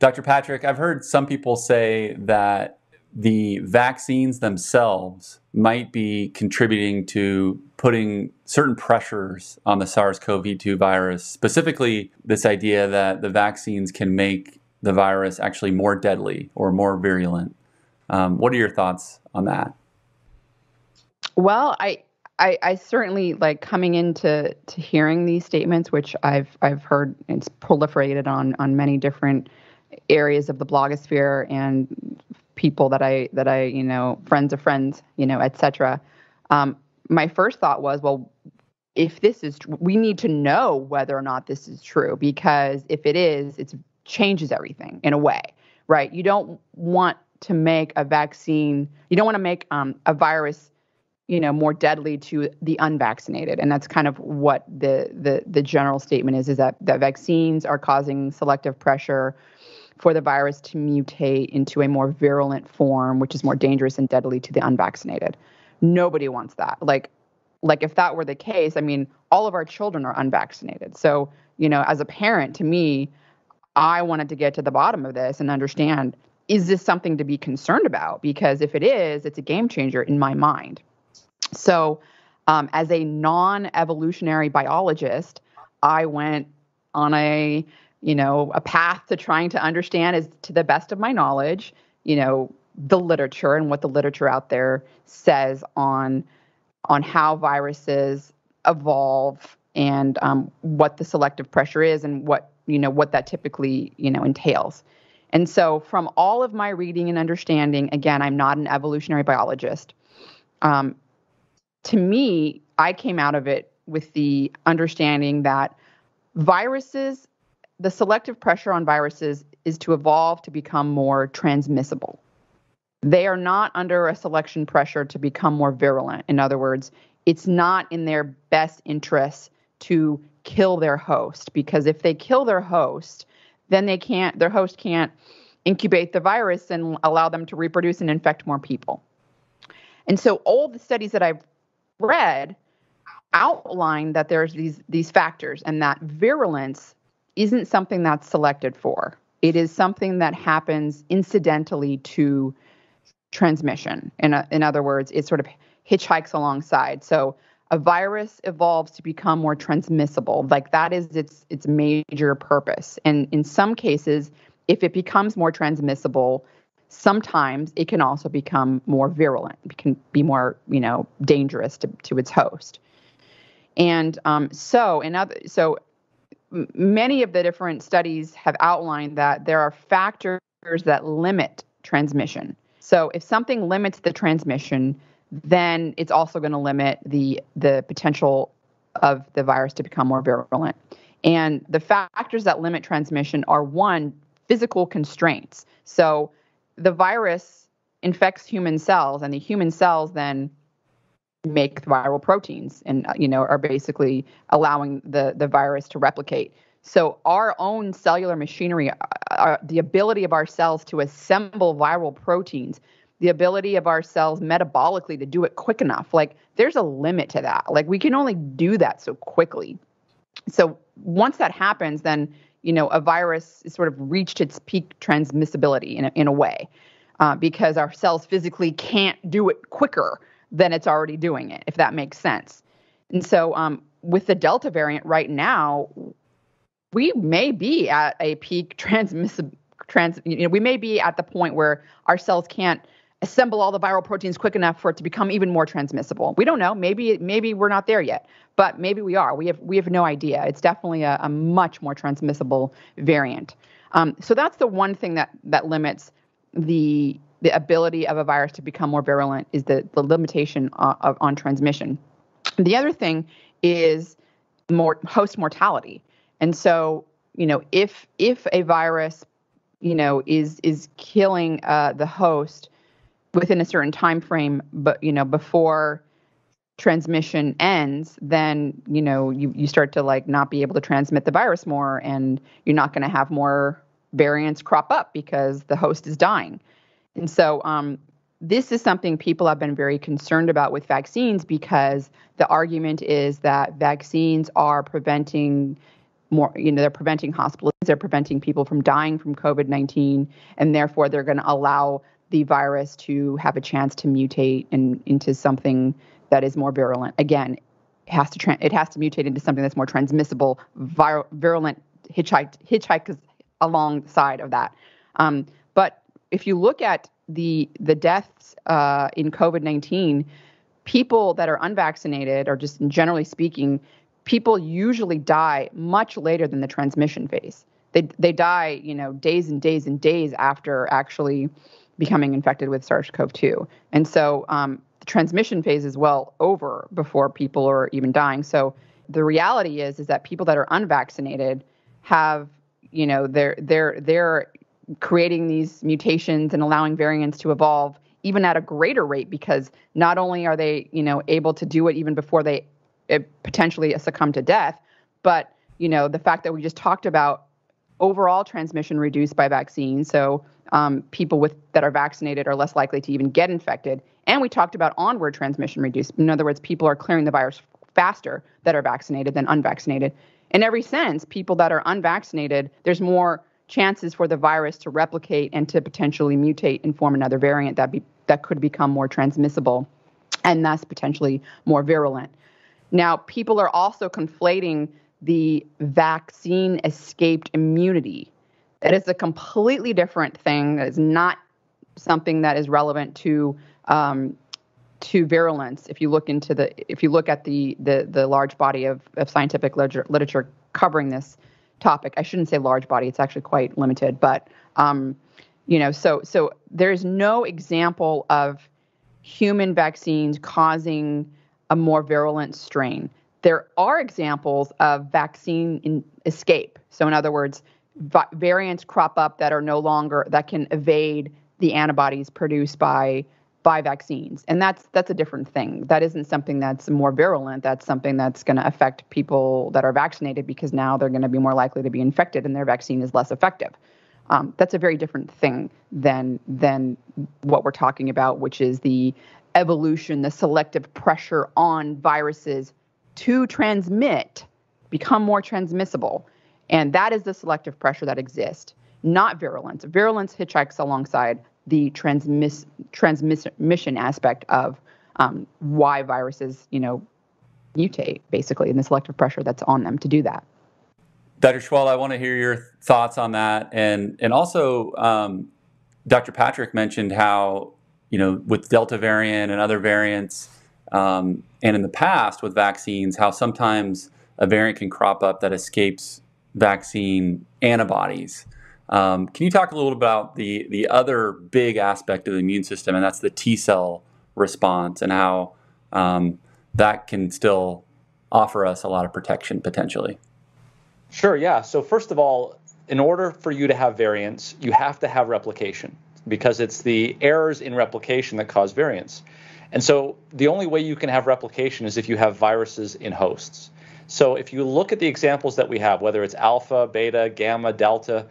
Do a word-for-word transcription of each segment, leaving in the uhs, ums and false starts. Doctor Patrick, I've heard some people say that the vaccines themselves might be contributing to putting certain pressures on the SARS CoV two virus, specifically this idea that the vaccines can make the virus actually more deadly or more virulent. Um, what are your thoughts on that? Well, I, I, I certainly, like, coming into to hearing these statements, which I've I've heard, it's proliferated on on many different areas of the blogosphere and people that I that I you know, friends of friends, you know, et cetera. Um, my first thought was, well, if this is, we need to know whether or not this is true, because if it is, it changes everything in a way, right? You don't want to make a vaccine, you don't want to make um, a virus, you know, more deadly to the unvaccinated. And that's kind of what the the the general statement is, is that, that vaccines are causing selective pressure for the virus to mutate into a more virulent form, which is more dangerous and deadly to the unvaccinated. Nobody wants that. Like, like if that were the case, I mean, all of our children are unvaccinated. So, you know, as a parent, to me, I wanted to get to the bottom of this and understand, is this something to be concerned about? Because if it is, it's a game changer in my mind. So um, as a non-evolutionary biologist, I went on a, you know, a path to trying to understand, is to the best of my knowledge, you know, the literature and what the literature out there says on on how viruses evolve and um, what the selective pressure is and what, you know, what that typically, you know, entails. And so from all of my reading and understanding, again, I'm not an evolutionary biologist. Um, to me, I came out of it with the understanding that viruses, the selective pressure on viruses is to evolve to become more transmissible. They are not under a selection pressure to become more virulent. In other words, it's not in their best interest to kill their host, because if they kill their host, then they can't, their host can't incubate the virus and allow them to reproduce and infect more people. And so all the studies that I've read outline that there's these these factors, and that virulence isn't something that's selected for. It is something that happens incidentally to transmission. In, a, in other words, it sort of hitchhikes alongside. So a virus evolves to become more transmissible. Like, that is its its major purpose. And in some cases, if it becomes more transmissible, sometimes it can also become more virulent. It can be more, you know, dangerous to, to its host. And um, so, in other, so many of the different studies have outlined that there are factors that limit transmission. So if something limits the transmission, then it's also going to limit the the potential of the virus to become more virulent. And the factors that limit transmission are, one, physical constraints. So the virus infects human cells, and the human cells then make viral proteins and, you know, are basically allowing the, the virus to replicate. So our own cellular machinery, our, the ability of our cells to assemble viral proteins, the ability of our cells metabolically to do it quick enough, like, there's a limit to that. Like, we can only do that so quickly. So once that happens, then, you know, a virus is sort of reached its peak transmissibility in a, in a way, uh, because our cells physically can't do it quicker than it's already doing it, if that makes sense. And so um, with the Delta variant right now, we may be at a peak transmissibility. Trans, you know, we may be at the point where our cells can't assemble all the viral proteins quick enough for it to become even more transmissible. We don't know. Maybe maybe we're not there yet, but maybe we are. We have we have no idea. It's definitely a, a much more transmissible variant. Um, so that's the one thing that that limits the the ability of a virus to become more virulent, is the, the limitation of, of, on transmission. The other thing is more host mortality. And so, you know, if if a virus, you know, is is killing uh, the host within a certain time frame, but, you know, before transmission ends, then, you know, you, you start to, like, not be able to transmit the virus more, and you're not going to have more variants crop up because the host is dying. And so um, this is something people have been very concerned about with vaccines, because the argument is that vaccines are preventing more, you know, they're preventing hospitals, they're preventing people from dying from COVID nineteen, and therefore they're going to allow the virus to have a chance to mutate and into something that is more virulent. Again, it has to tra- it has to mutate into something that's more transmissible, vir- virulent, hitchhike hitchhike alongside of that. Um, but if you look at the the deaths uh, in COVID nineteen, people that are unvaccinated, or just generally speaking, people usually die much later than the transmission phase. They they die, you know, days and days and days after actually becoming infected with SARS-C o V two. And so um, the transmission phase is well over before people are even dying. So the reality is is that people that are unvaccinated have, you know, they're they're they're creating these mutations and allowing variants to evolve even at a greater rate, because not only are they, you know, able to do it even before they it potentially succumb to death, but, you know, the fact that we just talked about overall transmission reduced by vaccine. So um, people with that are vaccinated are less likely to even get infected. And we talked about onward transmission reduced. In other words, people are clearing the virus faster that are vaccinated than unvaccinated. In every sense, people that are unvaccinated, there's more chances for the virus to replicate and to potentially mutate and form another variant that be, that could become more transmissible and thus potentially more virulent. Now, people are also conflating the vaccine escaped immunity. That is a completely different thing. That is not something that is relevant to um, to virulence. If you look into the, if you look at the the, the large body of, of scientific literature, literature covering this topic, I shouldn't say large body. It's actually quite limited. But um, you know, so so there is no example of human vaccines causing a more virulent strain. There are examples of vaccine in escape. So in other words, vi- variants crop up that are no longer, that can evade the antibodies produced by by vaccines. And that's that's a different thing. That isn't something that's more virulent. That's something that's going to affect people that are vaccinated, because now they're going to be more likely to be infected and their vaccine is less effective. Um, that's a very different thing than than what we're talking about, which is the evolution, the selective pressure on viruses to transmit, become more transmissible. And that is the selective pressure that exists, not virulence. Virulence hitchhikes alongside the transmiss- transmission aspect of um, why viruses, you know, mutate, basically, and the selective pressure that's on them to do that. Doctor Seheult, I want to hear your thoughts on that. And and also, um, Doctor Patrick mentioned how, you know, with Delta variant and other variants, um, and in the past with vaccines, how sometimes a variant can crop up that escapes vaccine antibodies. Um, can you talk a little about the the other big aspect of the immune system, and that's the T cell response, and how um, that can still offer us a lot of protection potentially? Sure, yeah. So first of all, in order for you to have variants, you have to have replication, because it's the errors in replication that cause variants. And so the only way you can have replication is if you have viruses in hosts. So if you look at the examples that we have, whether it's alpha, beta, gamma, delta,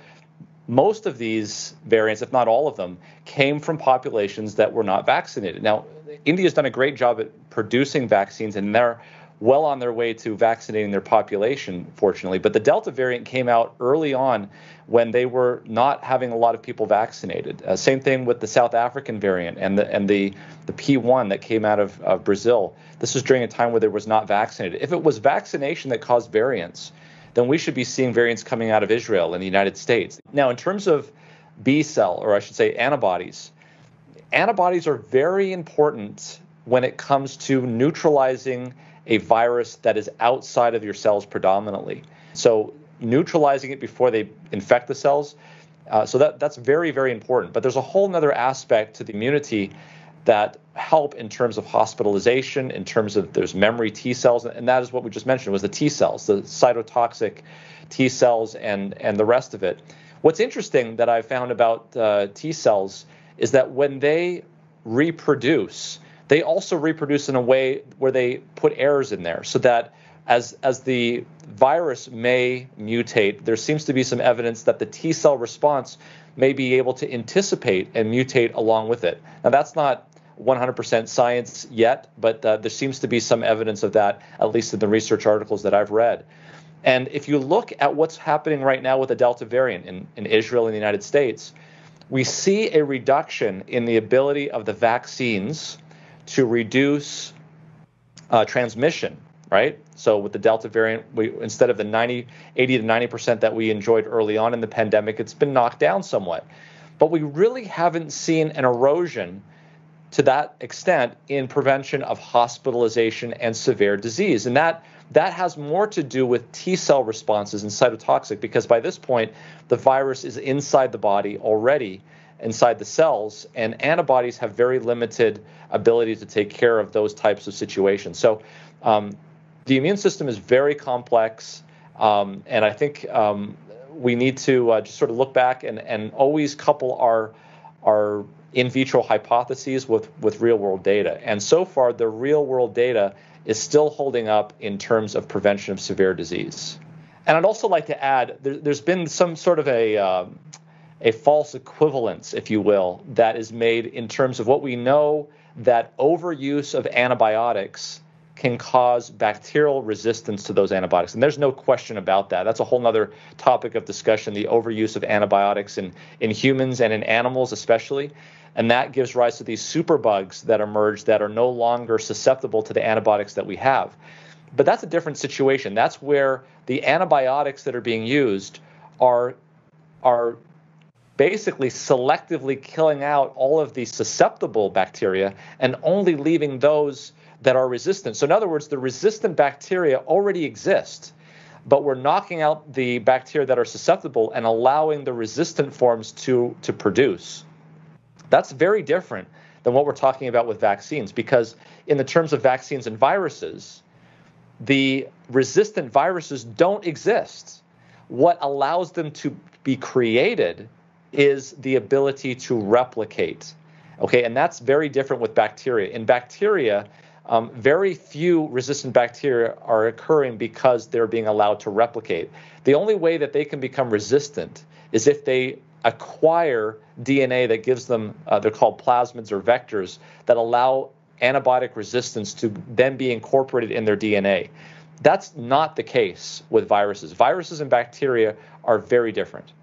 most of these variants, if not all of them, came from populations that were not vaccinated. Now, India's done a great job at producing vaccines, and they're well on their way to vaccinating their population, fortunately. But the Delta variant came out early on when they were not having a lot of people vaccinated. Uh, same thing with the South African variant and the and the, the P one that came out of, of Brazil. This was during a time where there was not vaccinated. If it was vaccination that caused variants, then we should be seeing variants coming out of Israel and the United States. Now, in terms of B cell, or I should say antibodies, antibodies are very important when it comes to neutralizing a virus that is outside of your cells predominantly. So neutralizing it before they infect the cells. Uh, so that, that's very, very important. But there's a whole nother aspect to the immunity that help in terms of hospitalization, in terms of there's memory T cells, and that is what we just mentioned was the T cells, the cytotoxic T cells and, and the rest of it. What's interesting that I found about uh, T cells is that when they reproduce, they also reproduce in a way where they put errors in there, so that as as the virus may mutate, there seems to be some evidence that the T cell response may be able to anticipate and mutate along with it. Now, that's not one hundred percent science yet, but uh, there seems to be some evidence of that, at least in the research articles that I've read. And if you look at what's happening right now with the Delta variant in, in Israel and the United States, we see a reduction in the ability of the vaccines to reduce uh, transmission, right? So with the Delta variant, we, instead of the ninety, eighty to ninety percent that we enjoyed early on in the pandemic, it's been knocked down somewhat. But we really haven't seen an erosion to that extent in prevention of hospitalization and severe disease. And that that has more to do with T cell responses and cytotoxic, because by this point, the virus is inside the body already, inside the cells, and antibodies have very limited ability to take care of those types of situations. So um, the immune system is very complex, um, and I think um, we need to uh, just sort of look back and, and always couple our our in vitro hypotheses with, with real world data. And so far, the real world data is still holding up in terms of prevention of severe disease. And I'd also like to add, there, there's been some sort of a, um, a false equivalence, if you will, that is made in terms of what we know that overuse of antibiotics can cause bacterial resistance to those antibiotics. And there's no question about that. That's a whole nother topic of discussion, the overuse of antibiotics in, in humans and in animals especially. And that gives rise to these superbugs that emerge that are no longer susceptible to the antibiotics that we have. But that's a different situation. That's where the antibiotics that are being used are, are basically selectively killing out all of the susceptible bacteria and only leaving those that are resistant. So in other words, the resistant bacteria already exist, but we're knocking out the bacteria that are susceptible and allowing the resistant forms to, to produce. That's very different than what we're talking about with vaccines, because in the terms of vaccines and viruses, the resistant viruses don't exist. What allows them to be created is the ability to replicate, okay? And that's very different with bacteria. In bacteria, Um, very few resistant bacteria are occurring because they're being allowed to replicate. The only way that they can become resistant is if they acquire D N A that gives them, uh, they're called plasmids or vectors, that allow antibiotic resistance to then be incorporated in their D N A. That's not the case with viruses. Viruses and bacteria are very different.